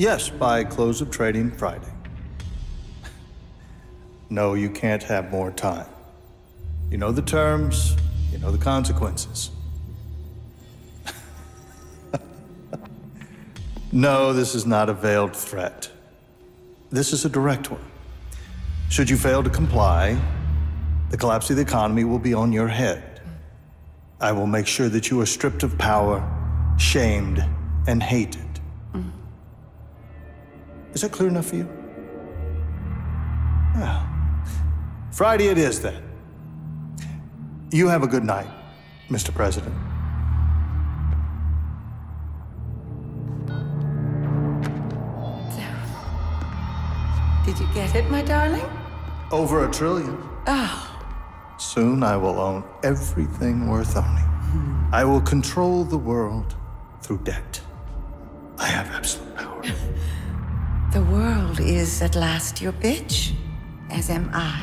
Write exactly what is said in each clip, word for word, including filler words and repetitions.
Yes, by close of trading Friday. No, you can't have more time. You know the terms, you know the consequences. No, this is not a veiled threat. This is a direct one. Should you fail to comply, the collapse of the economy will be on your head. I will make sure that you are stripped of power, shamed, and hated. Mm. Is that clear enough for you? Well, Friday it is then. You have a good night, Mister President. Did you get it, my darling? Over a trillion. Oh. Soon I will own everything worth owning. Hmm. I will control the world through debt. I have absolute power. The world is at last your bitch, as am I.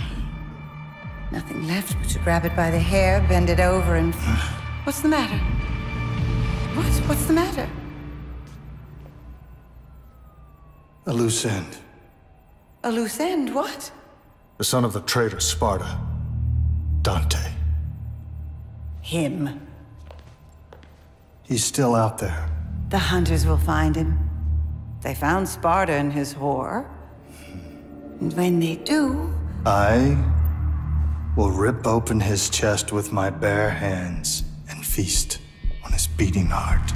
Nothing left but to grab it by the hair, bend it over, and... What's the matter? What? What's the matter? A loose end. A loose end? What? The son of the traitor Sparda. Dante. Him. He's still out there. The hunters will find him. They found Sparda and his whore. And when they do... I will rip open his chest with my bare hands and feast on his beating heart.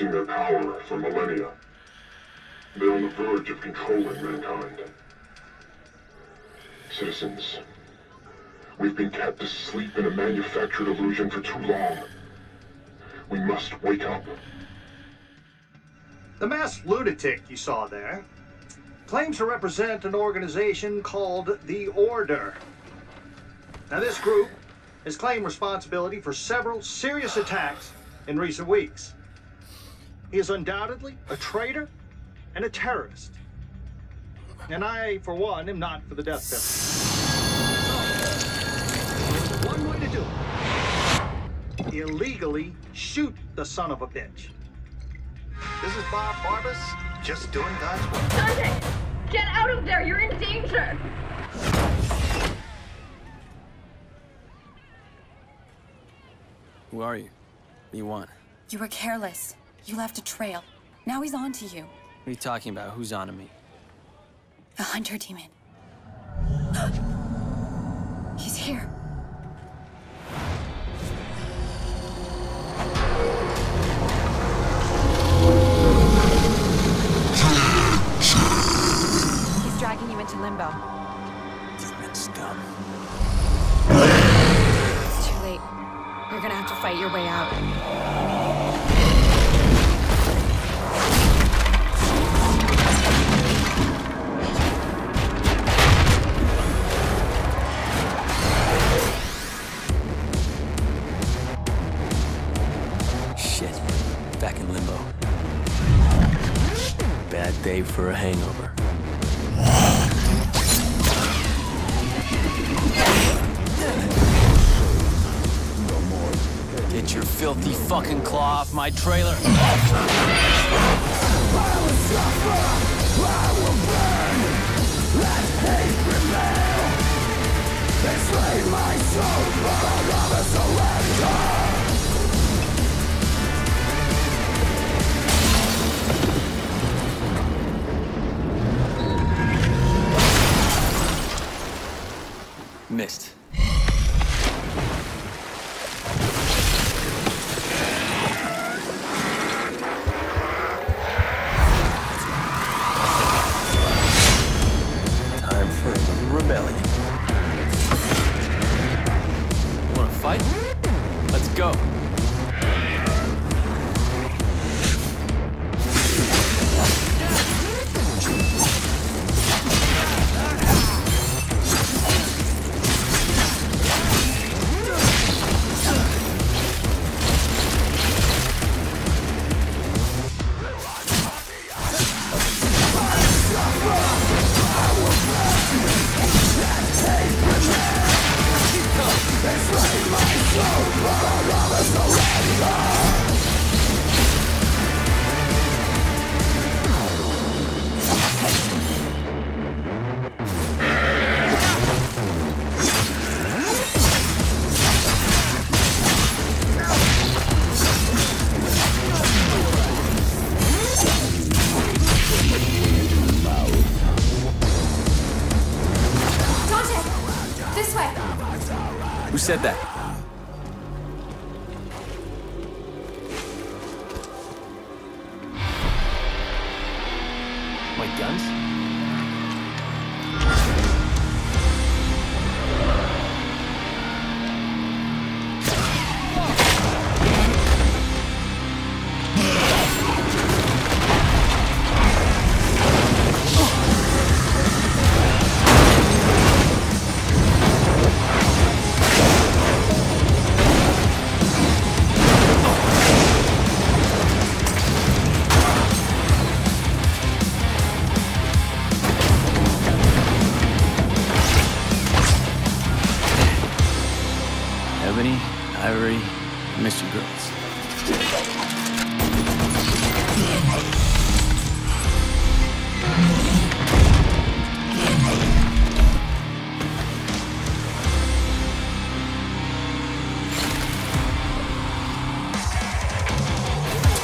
Their power for millennia. They're on the verge of controlling mankind. Citizens, we've been kept asleep in a manufactured illusion for too long. We must wake up. The masked lunatic you saw there claims to represent an organization called the Order. Now this group has claimed responsibility for several serious attacks in recent weeks. He is undoubtedly a traitor and a terrorist. And I, for one, am not for the death penalty. So, there's one way to do it. Illegally shoot the son of a bitch. This is Bob Barbas, just doing God's work. Dante! Get out of there! You're in danger! Who are you? What do you want? You were careless. You left a trail. Now he's on to you. What are you talking about? Who's on to me? The hunter demon. He's here. you into limbo. Demon scum. It's too late. You're gonna have to fight your way out. Day for a hangover. No more. Get your filthy fucking claw off my trailer. I will suffer. I will burn. Let hate prevail. Enslave my soul, but I'll rather surrender. Missed. Time for a rebellion. Wanna fight? Let's go. Said that. My guns?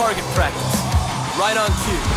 Target practice. Right on cue.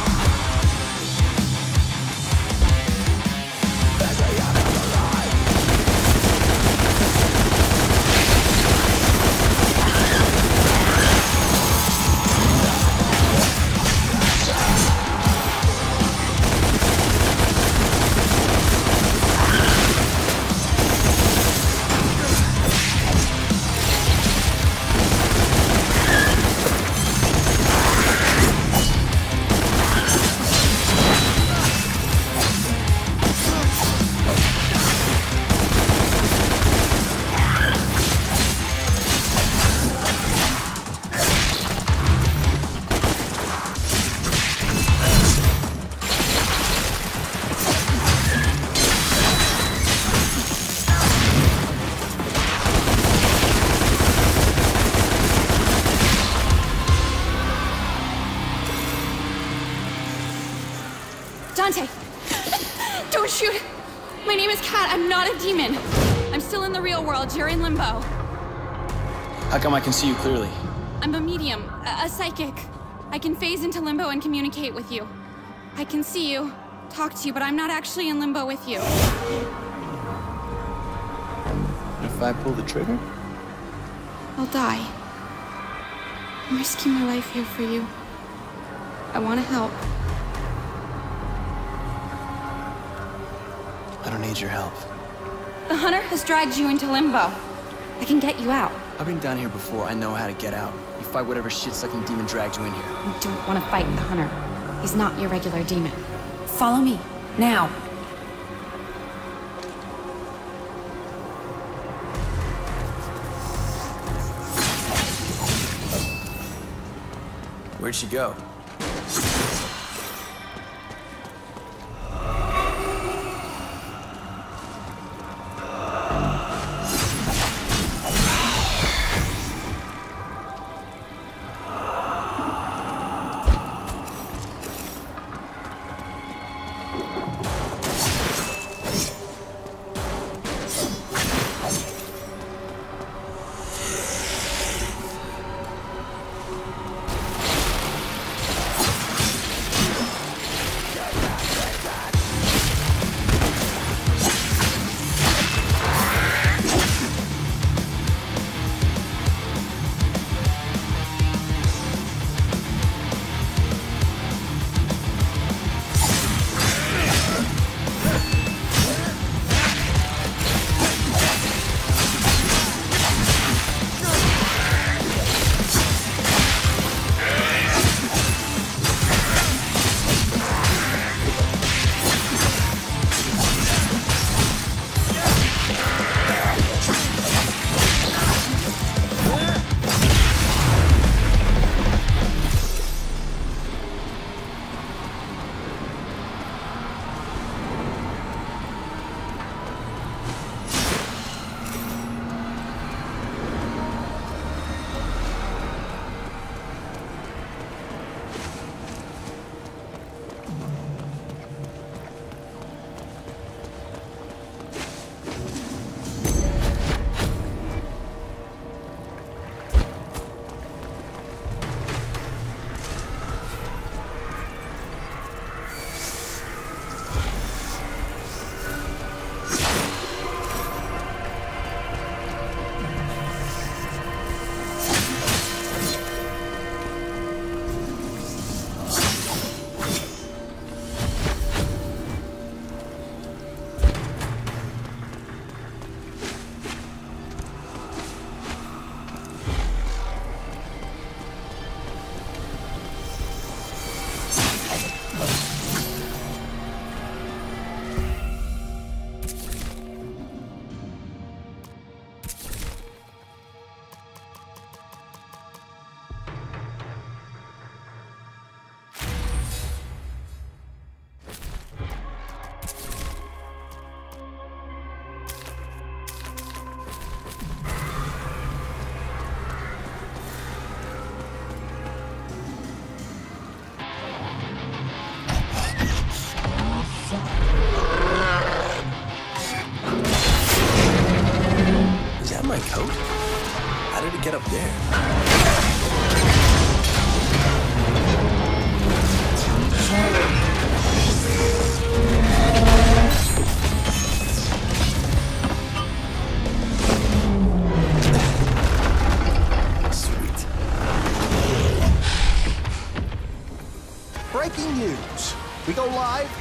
Dante, don't shoot! My name is Kat, I'm not a demon. I'm still in the real world, you're in limbo. How come I can see you clearly? I'm a medium, a, a psychic. I can phase into limbo and communicate with you. I can see you, talk to you, but I'm not actually in limbo with you. If I pull the trigger? I'll die. I'm risking my life here for you. I want to help. I don't need your help. The hunter has dragged you into limbo. I can get you out. I've been down here before. I know how to get out. You fight whatever shit-sucking demon dragged you in here. You don't want to fight the hunter. He's not your regular demon. Follow me. Now. Where'd she go?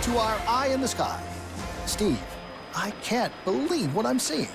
To our eye in the sky. Steve, I can't believe what I'm seeing.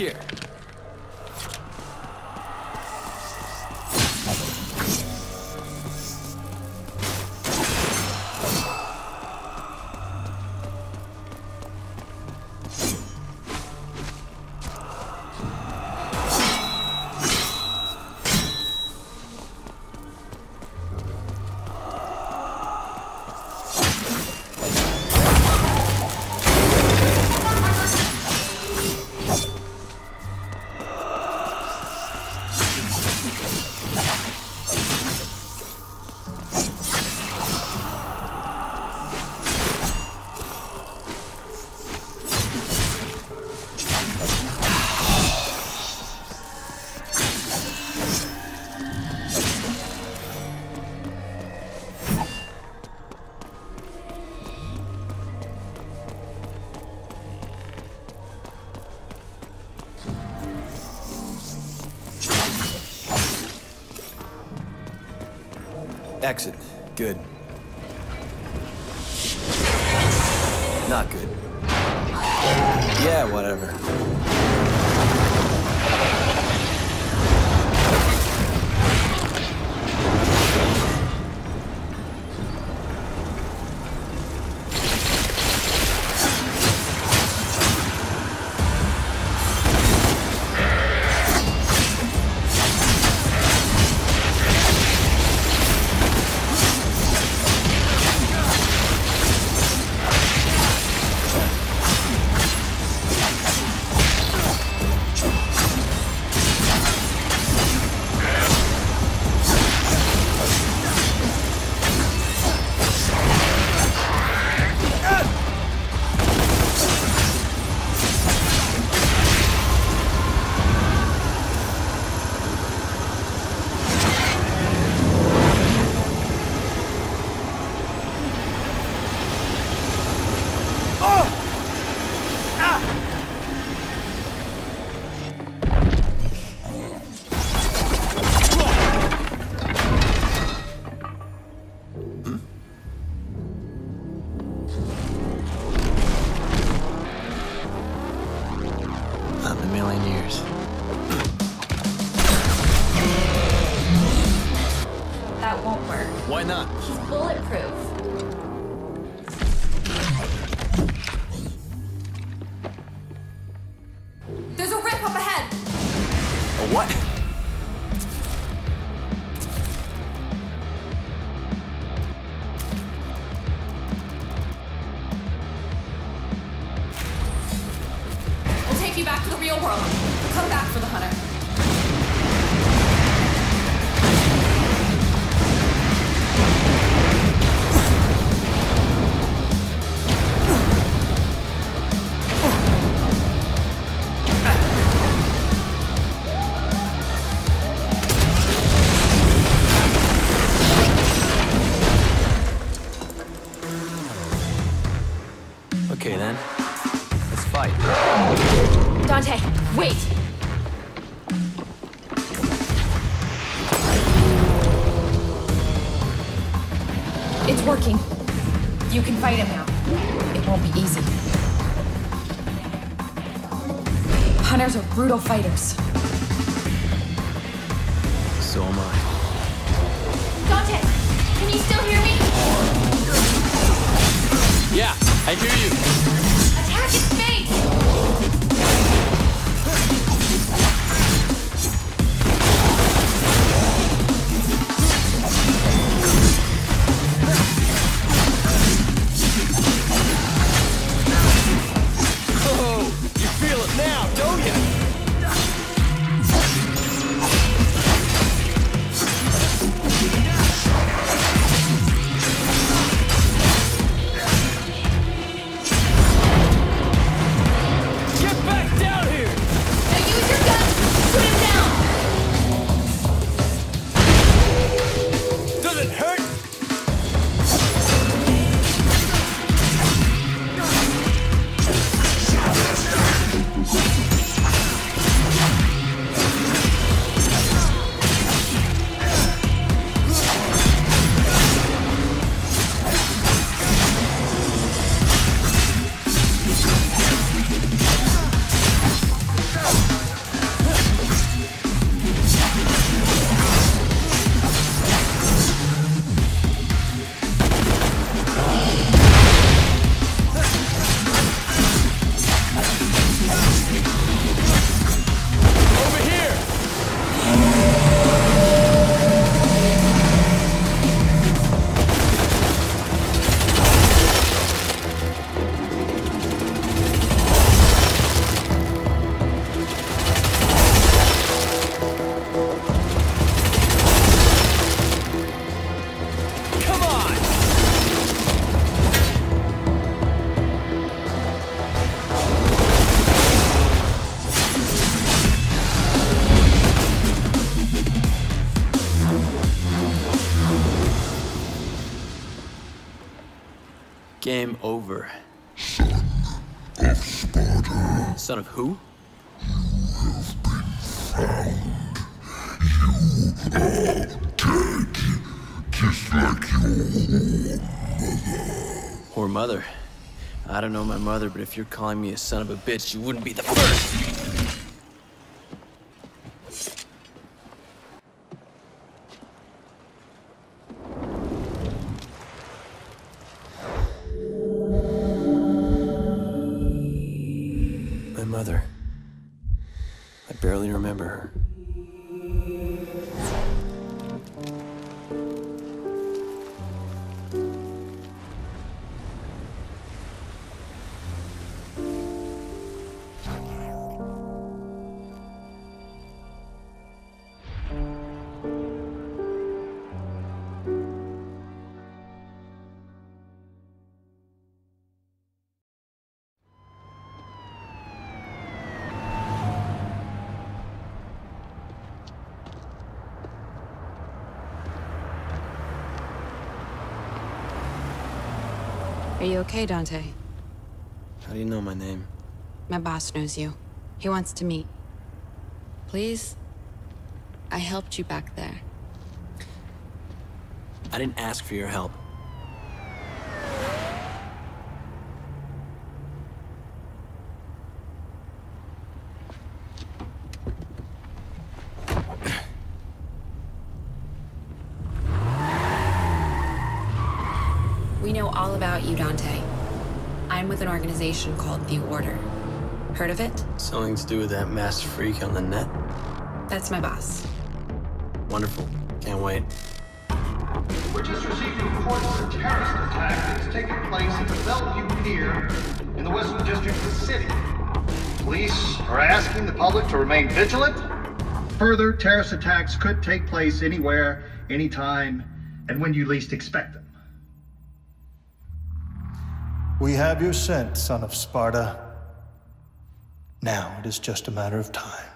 Pier. Exit. Good. Not good. Yeah, whatever. Brutal fighters. So am I. Dante, can you still hear me? Yeah, I hear you. Attack his face! Oh, you feel it now, don't you? Game over. Son of Sparda. Son of who? You have been found. You are dead. Just like your mother. Poor mother. I don't know my mother, but if you're calling me a son of a bitch, you wouldn't be the first! My mother. I barely remember her. Are you okay, Dante? How do you know my name? My boss knows you. He wants to meet. Please? I helped you back there. I didn't ask for your help. You, Dante. I'm with an organization called the Order. Heard of it? Something to do with that masked freak on the net? That's my boss. Wonderful. Can't wait. We're just receiving reports of a terrorist attack that's taken place at the Bellevue Pier in the Western District of the city. Police are asking the public to remain vigilant. Further terrorist attacks could take place anywhere, anytime, and when you least expect them. We have your scent, son of Sparda. Now it is just a matter of time.